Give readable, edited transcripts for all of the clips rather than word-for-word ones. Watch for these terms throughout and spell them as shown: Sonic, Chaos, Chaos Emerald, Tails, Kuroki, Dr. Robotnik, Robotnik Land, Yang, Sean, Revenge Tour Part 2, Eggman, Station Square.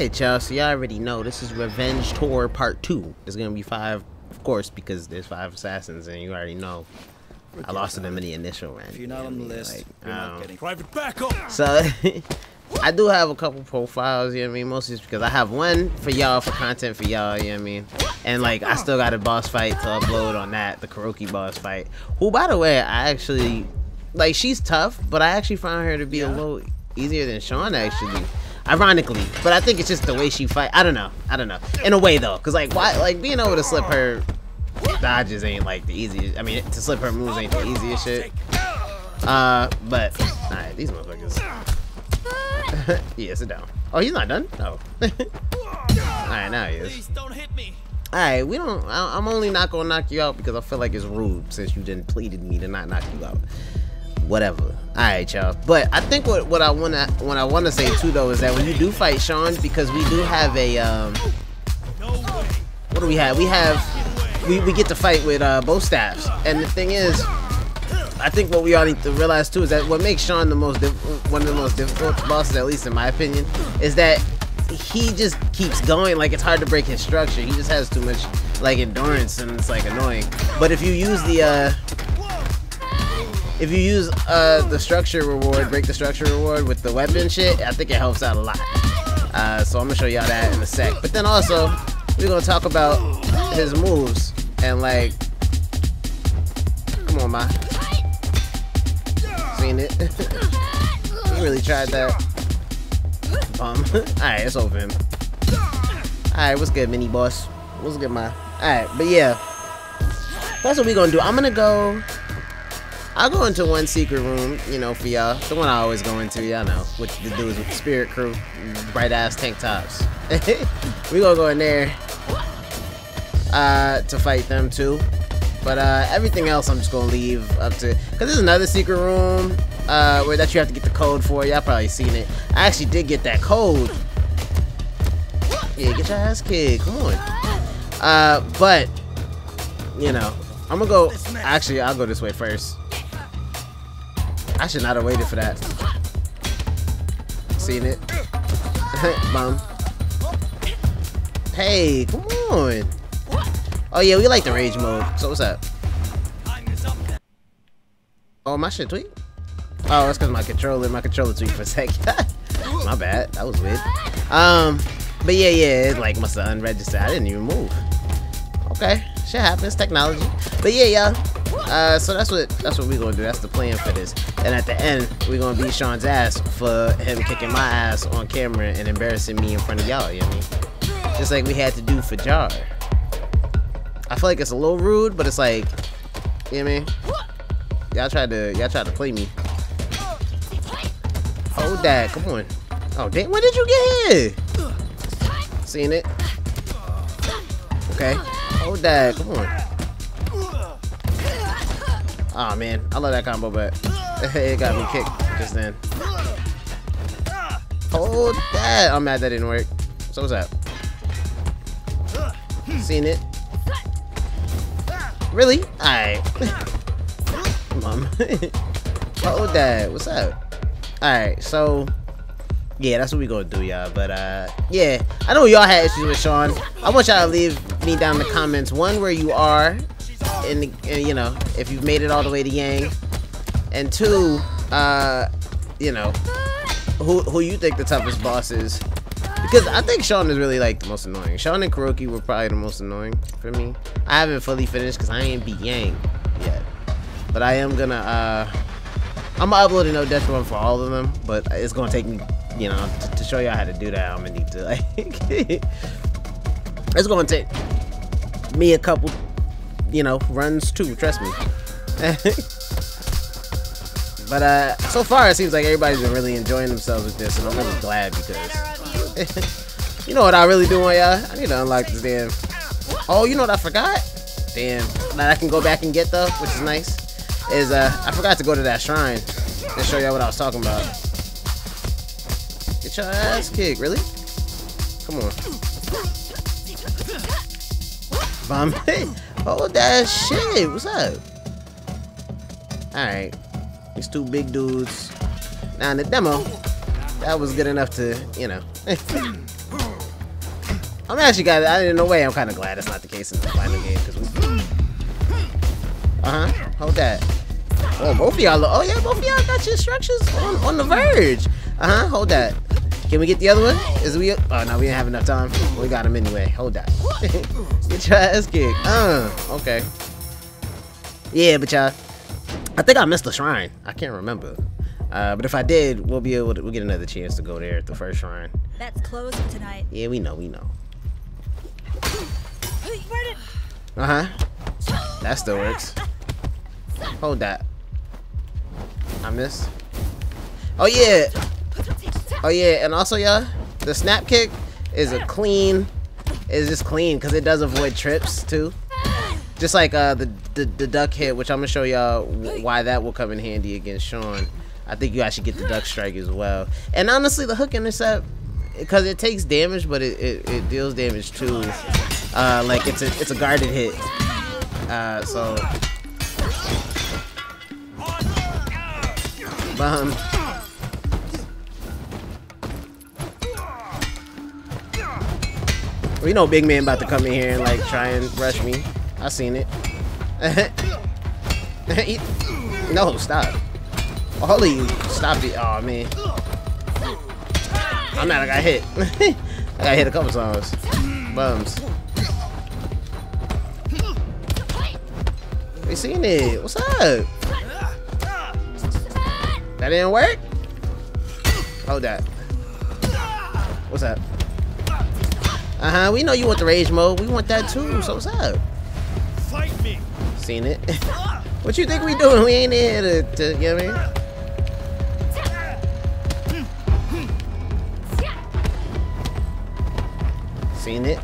Alright, y'all, so y'all already know this is Revenge Tour Part 2. There's gonna be 5, of course, because there's 5 assassins, and you already know I lost to them in the initial round. If you're not on the list, you're not getting private backup. So I do have a couple profiles, you know what I mean? Mostly just because I have one for y'all, for content for y'all, you know what I mean? And, like, I still got a boss fight to upload on that, the Kuroki boss fight. Who, by the way, I actually, like, she's tough, but I actually found her to be a little easier than Sean, actually. Ironically. But I think it's just the way she fight. I don't know. In a way, though. Because, like, why, like, being able to slip her dodges ain't, like, the easiest. I mean, to slip her moves ain't the easiest shit. But, alright, these motherfuckers. Yeah, sit down. Oh, he's not done? Oh. Alright, now he is. Please don't hit me. Alright, we don't... I'm only not gonna knock you out because I feel like it's rude since you didn't pleaded me to not knock you out. Whatever. Alright, y'all. But I think what I wanna say, too, though, is that when you do fight Sean, because we do have a... What do we have? We have... We get to fight with both staffs. And the thing is... I think what we all need to realize too is that what makes Sean the most one of the most difficult bosses, at least in my opinion, is that he just keeps going. Like, it's hard to break his structure. He just has too much, like, endurance, and it's, like, annoying. But if you use the structure reward, break the structure reward with the weapon shit, I think it helps out a lot. So I'm gonna show y'all that in a sec. But then also we're gonna talk about his moves and, like, come on, ma. It. He really tried that. Alright, it's over him. Alright, what's good, mini boss? What's good, ma? Alright, but yeah. That's what we're gonna do. I'm gonna go... I'll go into one secret room, you know, for y'all. The one I always go into, y'all know. With the dudes with the spirit crew. Bright-ass tank tops. We're gonna go in there. To fight them, too. But everything else I'm just gonna leave up to, because there's another secret room where that you have to get the code for. Y'all probably seen it. I actually did get that code. Yeah, get your ass kicked. Come on. But you know, I'm gonna go. Actually, I'll go this way first. I should not have waited for that. Seen it, mom. Hey, come on. Oh yeah, we like the rage mode. So what's up? Oh, my shit tweet? Oh, that's because my controller tweet for a sec. My bad. That was weird. But yeah, it's like must have unregistered. I didn't even move. Okay, shit happens. Technology. But yeah, y'all. So that's what we're gonna do. That's the plan for this. And at the end, we're gonna beat Sean's ass for him kicking my ass on camera and embarrassing me in front of y'all. You know what I mean? Just like we had to do for Jar. I feel like it's a little rude, but it's like, you know what I mean? Y'all tried to play me. Hold that, come on. Oh, damn, when did you get here? Seen it? Okay. Hold that, come on. Aw, oh, man, I love that combo, but it got me kicked just then. Hold that. I'm mad that didn't work. So what's up? Seen it? Really? Alright. Mom. Hold that. What's up? Alright, so yeah, that's what we gonna do, y'all. But yeah. I know y'all had issues with Sean. I want y'all to leave me down in the comments one, where you are and you know, if you've made it all the way to Yang. And 2, you know, who you think the toughest boss is. Because I think Sean is really, like, the most annoying. Sean and Kuroki were probably the most annoying for me. I haven't fully finished because I ain't beat Yang yet. But I am gonna, I'm gonna upload a no death one for all of them. But it's gonna take me, you know, to show y'all how to do that. I'm gonna need to, like, it's gonna take me a couple, you know, runs too. Trust me. But, so far it seems like everybody's been really enjoying themselves with this. And I'm really glad because... You know what I really do, y'all? I need to unlock this damn... Oh, you know what I forgot? Damn. That I can go back and get, though, which is nice. Is, I forgot to go to that shrine to show y'all what I was talking about. Get your ass kicked, really? Come on. Vomit. Hold that shit. What's up? Alright. These two big dudes. Now in the demo... That was good enough to, you know. I'm actually glad. In a way, I'm kind of glad it's not the case in the final game because we. Hold that. Oh, both of y'all. Oh yeah, both of y'all got your instructions on the verge. Hold that. Can we get the other one? Oh no, we didn't have enough time. We got him anyway. Hold that. Get your ass kicked. Okay. Yeah, but y'all, I think I missed the shrine. I can't remember. But if I did, we'll be able to. We'll get another chance to go there at the first shrine. That's closed for tonight. Yeah, we know. We know. That still works. Hold that. I missed. Oh yeah. Oh yeah. And also, y'all, the snap kick is a clean. Is just clean because it does avoid trips too. Just like the duck hit, which I'm gonna show y'all why that will come in handy against Sean. I think you actually get the duck strike as well. And honestly, the hook intercept, because it takes damage, but it deals damage too. Like it's a guarded hit. So. We know big man about to come in here and like try and rush me. I seen it. No, stop. All of you, stop it. Aw, man. I'm not. I got hit. I got hit a couple times. Bums. We seen it. What's up? That didn't work? Hold that. What's up? We know you want the rage mode. We want that too. So what's up? Fight me. Seen it. What you think we doing? We ain't here to you know what I mean? Seen it.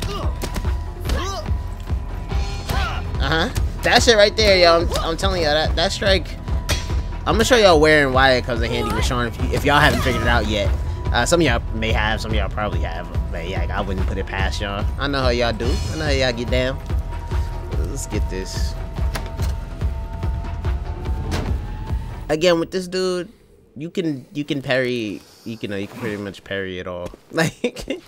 That shit right there, y'all. I'm telling y'all that strike. I'm gonna show y'all where and why it comes in handy with Sean. If y'all haven't figured it out yet, some of y'all may have, some of y'all probably have. But yeah, I wouldn't put it past y'all. I know how y'all do. I know how y'all get down. Let's get this. Again, with this dude, you can parry. You can pretty much parry it all. Like.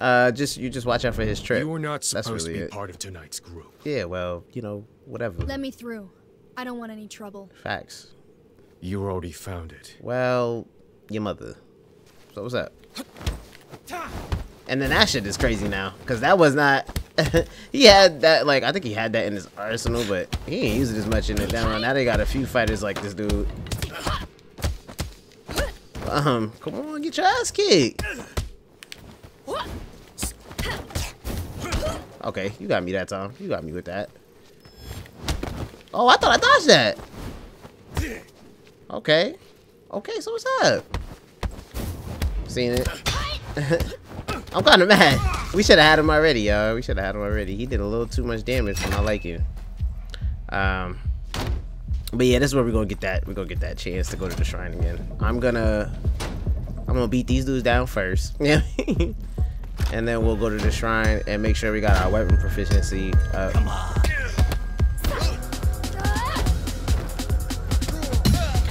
You just watch out for his trip. You were not supposed to be part of tonight's group. Yeah, well, you know, whatever. Let me through. I don't want any trouble. Facts. You already found it. Well, your mother. So what's up? And then that shit is crazy now, because that was not. He had that, like, I think he had that in his arsenal, but he ain't use it as much in the down. Now they got a few fighters like this dude. Come on, get your ass kicked. Okay, you got me that time. You got me with that. Oh, I thought I dodged that. Okay. Okay, so what's up? Seen it. I'm kind of mad. We should have had him already, y'all. We should have had him already. He did a little too much damage, and I like it. But yeah, this is where we're gonna get that. We're gonna get that chance to go to the shrine again. I'm gonna beat these dudes down first. Yeah. And then we'll go to the shrine and make sure we got our weapon proficiency up. Come on.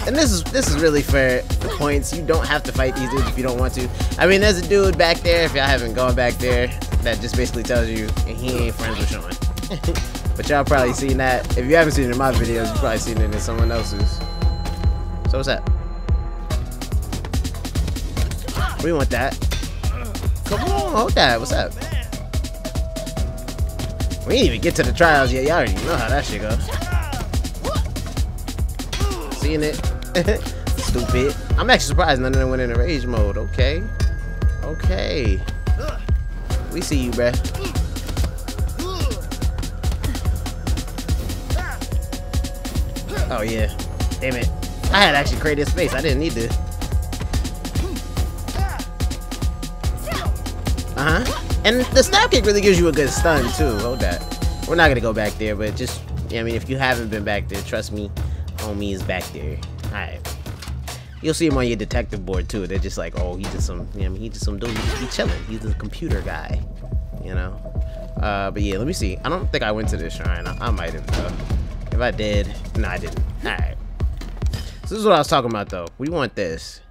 And this is really fair points. You don't have to fight these dudes if you don't want to. I mean, there's a dude back there, if y'all haven't gone back there, that just basically tells you, and he ain't friends with Sean. But y'all probably seen that. If you haven't seen it in my videos, you've probably seen it in someone else's. So what's that? We want that. Come on, hold that. What's up? We didn't even get to the trials yet. Y'all already know how that shit goes. Seeing it. Stupid. I'm actually surprised none of them went into rage mode. Okay. Okay. We see you, bruh. Oh, yeah. Damn it. I had actually created space. I didn't need to. And the snap kick really gives you a good stun too. Hold that. We're not gonna go back there, but just I mean, if you haven't been back there, trust me, homie is back there. All right. You'll see him on your detective board too. They're just like, oh, he's just some, you know, I mean, he's just some dude. He's chilling. He's a computer guy, you know. But yeah, let me see. I don't think I went to this shrine. I might have though. If I did, no, I didn't. All right. So this is what I was talking about though. We want this.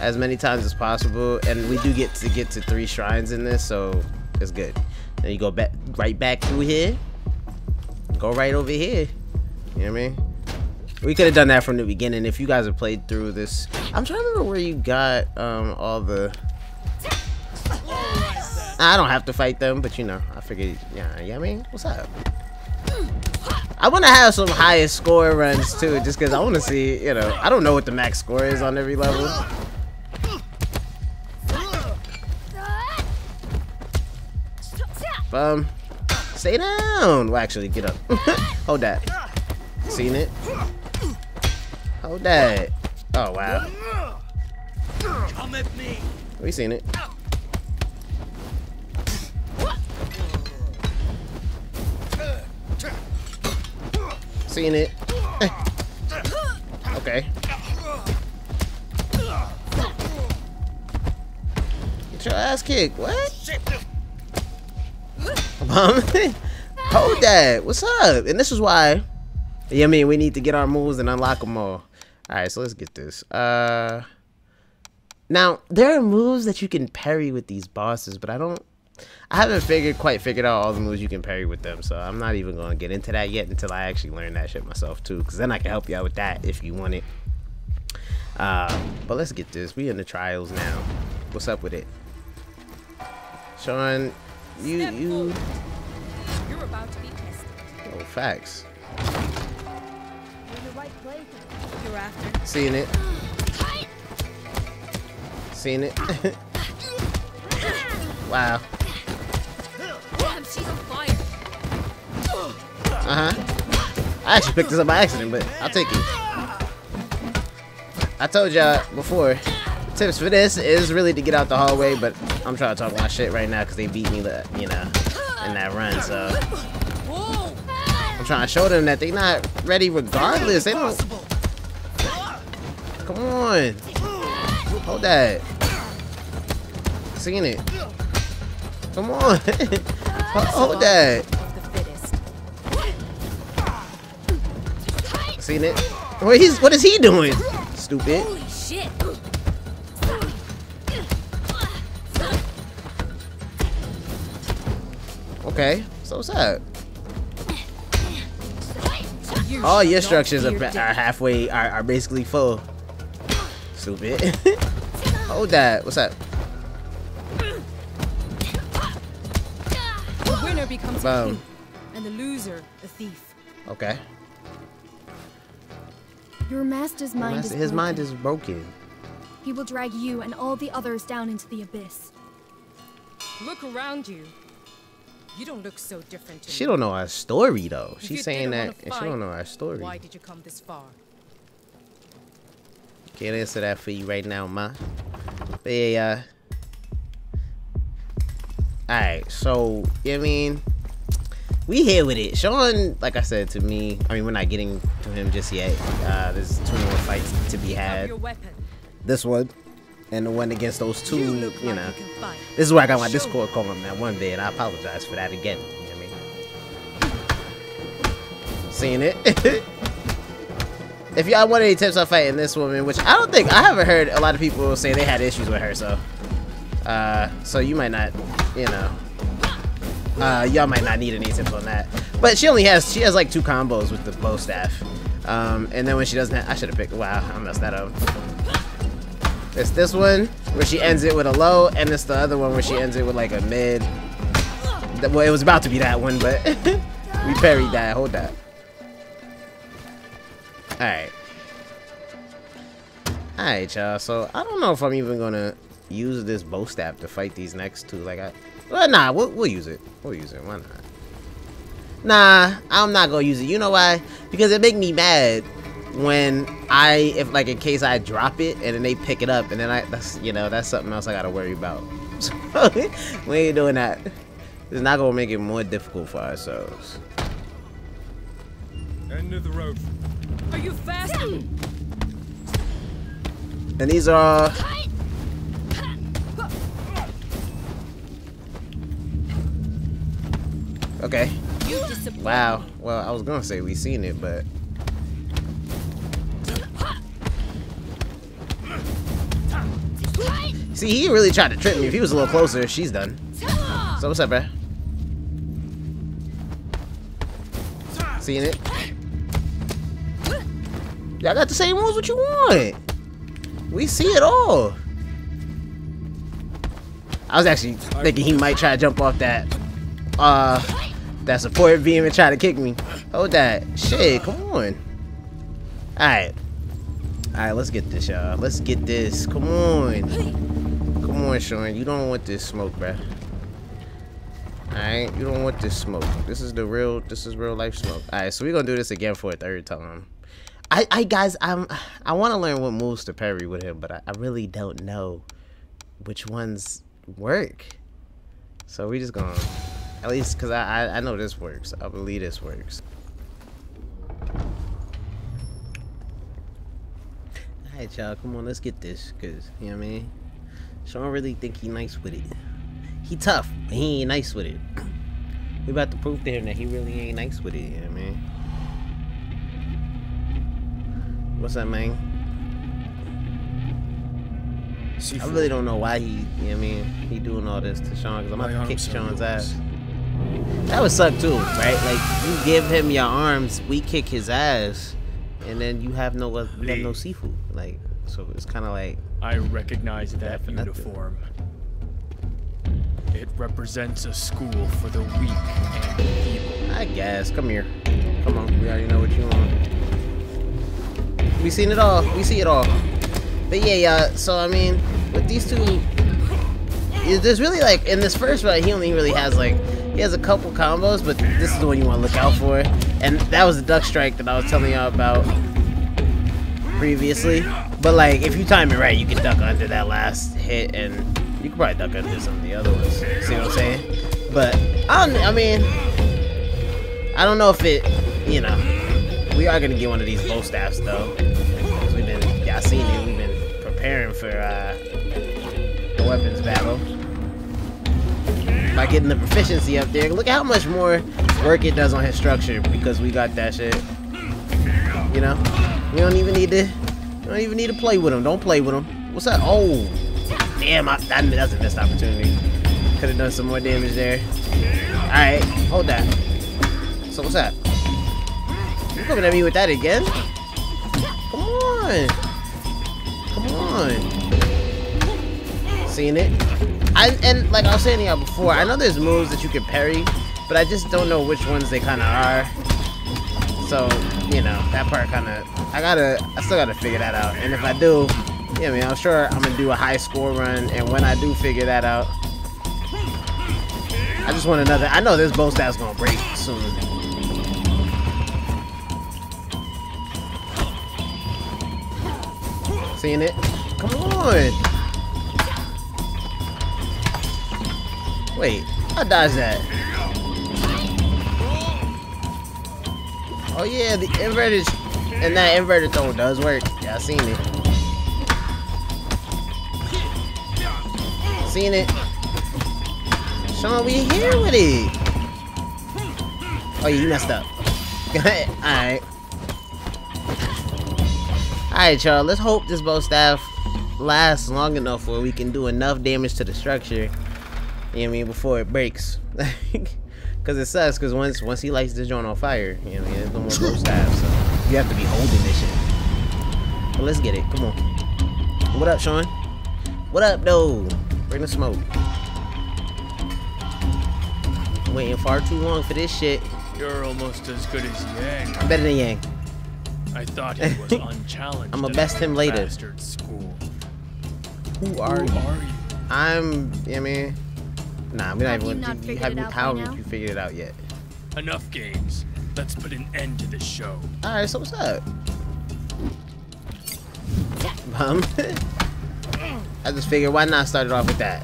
As many times as possible, and we do get to 3 shrines in this, so That's good. Then you go back, right back through here. Go right over here. You know what I mean? We could have done that from the beginning if you guys have played through this. I'm trying to remember where you got all the... I don't have to fight them, but you know, I figured, yeah, you know what I mean? What's up? I want to have some highest score runs too, just because I want to see, you know, I don't know what the max score is on every level. Stay down! Well, actually, get up. Hold that. Seen it? Hold that. Oh, wow. Come at me. We seen it. Seen it. Okay. Get your ass kicked. What? Hold that. What's up? And this is why, you know what I mean, we need to get our moves and unlock them all. Alright, so let's get this. Now, there are moves that you can parry with these bosses, but I haven't quite figured out all the moves you can parry with them, so I'm not even going to get into that yet until I actually learn that shit myself too, because then I can help you out with that if you want it. But let's get this. We in the trials now. What's up with it, Sean? You're about to be tested. Oh, facts. You're after. Seeing it. Seeing it. Wow. Damn, she's on fire. Uh-huh. I actually picked this up by accident, but I'll take it. I told y'all before, tips for this is really to get out the hallway, but I'm trying to talk my shit right now because they beat me, you know, in that run, so. I'm trying to show them that they're not ready regardless. They don't. Come on. Hold that. Seen it. Come on. Hold that. Seen it. What is he doing? Stupid. Holy shit. Okay. So what's up? All your structures are halfway, are basically full. Stupid. Hold that. What's up? Becomes a king, and the loser a thief. Okay. Your master's mind is broken. Mind is broken. He will drag you and all the others down into the abyss. Look around you. You don't look so different to me. She don't know our story though. She's saying that and she don't know our story. Why did you come this far? Can't answer that for you right now, ma. But yeah. Alright, so, you know what I mean? We here with it. Sean, like I said, to me, I mean, we're not getting to him just yet. There's 2 more fights to be had. This one, and the one against those 2, you know. This is where I got my Discord calling that one day, and I apologize for that again. You know what I mean? Seeing it. If y'all want any tips on fighting this woman, which I don't think, I haven't heard a lot of people say they had issues with her, so. So you might not, you know, y'all might not need any tips on that. But she has like 2 combos with the bow staff. And then when she doesn't have, I should have picked, wow, I messed that up. It's this one where she ends it with a low, and it's the other one where she ends it with like a mid. Well, it was about to be that one, but we parried that, hold that. Alright. Alright, y'all, so I don't know if I'm even gonna use this bow staff to fight these next 2. Like we'll use it. We'll use it. Why not? Nah, I'm not gonna use it. You know why? Because it make me mad when if like in case I drop it and then they pick it up and then that's something else I gotta worry about. So we ain't doing that. It's not gonna make it more difficult for ourselves. End of the road. Are you fast? And these are. Okay. Wow. Well, I was gonna say we seen it, but see, he really tried to trip me. If he was a little closer, she's done. So what's up, bruh? Seeing it? Y'all got the same moves, what you want? We see it all. I was actually thinking he might try to jump off that that support beam and try to kick me. Hold that. Shit, come on. Alright. Alright, let's get this, y'all. Let's get this. Come on. Come on, Sean. You don't want this smoke, bruh. Alright, you don't want this smoke. This is real life smoke. Alright, so we're gonna do this again for a third time. I wanna learn what moves to parry with him, but I really don't know which ones work. So we just gonna, at least cause I know this works. I believe this works. Alright, y'all, come on, let's get this, cause you know what I mean? Sean really think he nice with it. He tough, but he ain't nice with it. We about to prove to him that he really ain't nice with it, you know what I mean? What's up, man? I really don't know why he, you know what I mean, he doing all this to Sean, because I'm about to kick Sean's ass. That would suck too, right? Like, you give him your arms, we kick his ass, and then you have no seafood. Like, so it's kind of like... I recognize that uniform. It represents a school for the weak and evil. I guess. Come here. Come on. We already know what you want. We seen it all. We see it all. But yeah, yeah. So I mean, with these two, there's really like in this first round, he only really has like a couple combos, but this is the one you want to look out for. And that was the duck strike that I was telling y'all about previously. But like, if you time it right, you can duck under that last hit and. You could probably duck under some of the other ones. See what I'm saying? But I don't know if it. You know, we are gonna get one of these bow staffs though. We've been, y'all seen it. We've been preparing for the weapons battle by getting the proficiency up there. Look at how much more work it does on his structure because we got that shit. You know, we don't even need to. We don't even need to play with him. Don't play with him. What's that? Oh. Damn, that's a missed opportunity. Could have done some more damage there. Alright, hold that. So what's that? You coming at me with that again? Come on. Come on. Seeing it? And like I was saying to y'all before, I know there's moves that you can parry, but I just don't know which ones they kind of are. So, you know, that part kind of... I still gotta figure that out. And if I do... Yeah, man, I'm sure I'm gonna do a high score run, and when I do figure that out, I just want another. I know this bow staff's gonna break soon. Seeing it? Come on! Wait, I dodged that. Oh yeah, the inverted and that inverted throw does work. Yeah, I seen it. Seeing it. Sean, we here with it. Oh, yeah, you messed up. Alright. Alright, y'all. Let's hope this bow staff lasts long enough where we can do enough damage to the structure, you know what I mean, before it breaks. Because it sucks, because once he lights this joint on fire, you know what I mean, there's no more bow staff, so you have to be holding this shit. But let's get it. Come on. What up, Sean? What up, though? Bring the smoke. I'm waiting far too long for this shit. You're almost as good as Yang. I'm better than Yang. I thought he was unchallenged. I'm gonna best him later. School. Who are you? I mean, nah, we don't even. How have you figured it out yet? Enough games. Let's put an end to this show. All right, so what's up? Bum. I just figured, why not start it off with that?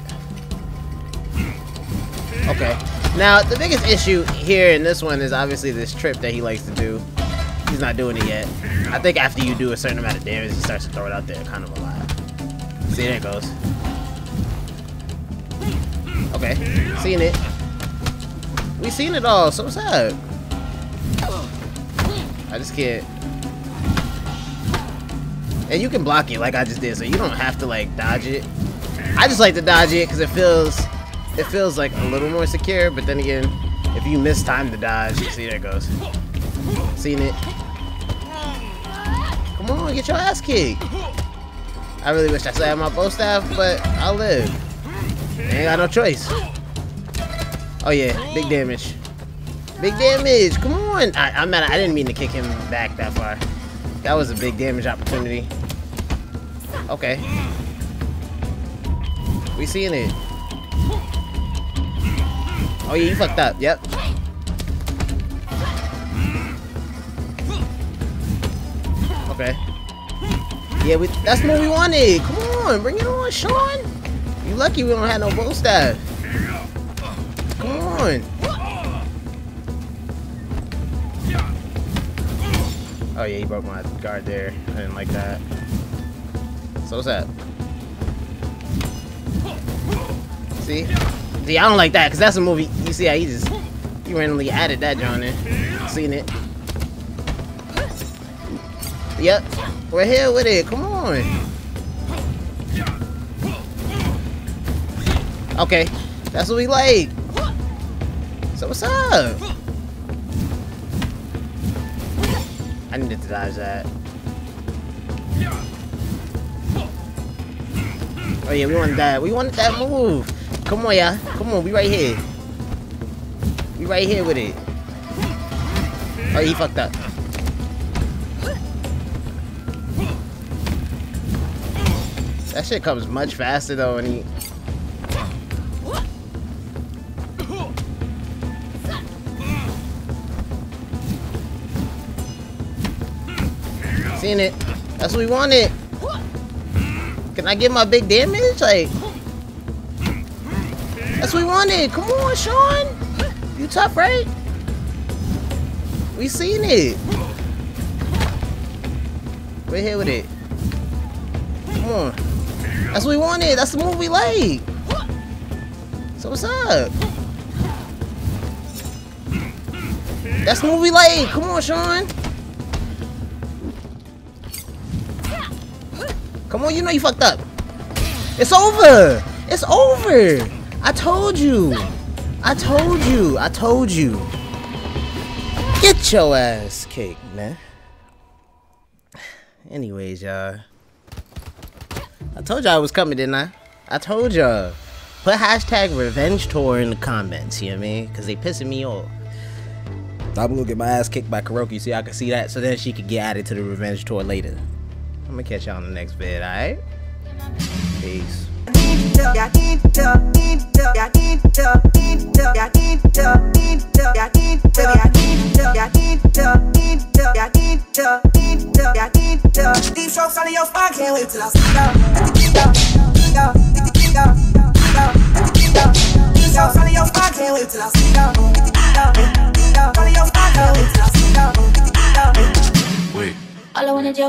Okay. Now, the biggest issue here in this one is obviously this trip that he likes to do. He's not doing it yet. I think after you do a certain amount of damage, he starts to throw it out there kind of a lot. See, there it goes. Okay. Seen it. We seen it all, so what's up? I just can't. And you can block it like I just did, so you don't have to like dodge it. I just like to dodge it because it feels it feels like a little more secure, but then again, if you miss time to dodge, see, there it goes. Seen it. Come on, get your ass kicked. I really wish I still had my bow staff, but I'll live. I ain't got no choice. Oh yeah, big damage. Big damage, come on. I'm mad, I didn't mean to kick him back that far. That was a big damage opportunity. Okay. We seeing it. Oh yeah, you fucked up, yep. Okay. Yeah, that's what we wanted. Come on, bring it on, Sean. You lucky we don't have no bow staff. Come on. Oh yeah, he broke my guard there. I didn't like that. So what's that? See? See, I don't like that, because that's a movie. You see how he randomly added that John in. Seen it. Yep. We're here with it. Come on. Okay. That's what we like. So what's up? I needed to dodge that. Oh yeah, we want that. We wanted that move. Come on, y'all. Come on, we right here. We right here with it. Oh, he fucked up. That shit comes much faster though, and he. Seen it. That's what we wanted. Can I get my big damage? Like. That's what we wanted. Come on, Sean. You tough, right? We seen it. We're here with it. Come on. That's what we wanted. That's the move we like. So what's up? That's the move we like. Come on, Sean. Come on, you know you fucked up. It's over. It's over. I told you. I told you. I told you. Get your ass kicked, man. Anyways, y'all. I told y'all I was coming, didn't I? I told y'all. Put hashtag Revenge Tour in the comments, you know what I mean? Because they pissing me off. So I'm going to get my ass kicked by Kuroki so y'all can see that. So then she could get added to the Revenge Tour later. I'm going to catch y'all on the next vid, alright? Peace. Got these strokes on your spine, can't wait till I stop. Wait. All I wanna do.